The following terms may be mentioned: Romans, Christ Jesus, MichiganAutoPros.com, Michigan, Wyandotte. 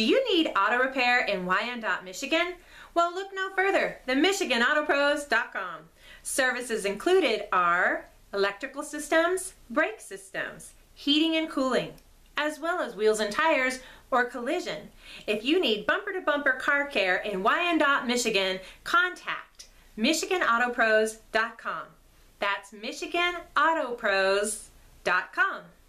Do you need auto repair in Wyandotte, Michigan? Well, look no further than MichiganAutoPros.com. Services included are electrical systems, brake systems, heating and cooling, as well as wheels and tires or collision. If you need bumper-to-bumper car care in Wyandotte, Michigan, contact MichiganAutoPros.com. That's MichiganAutoPros.com.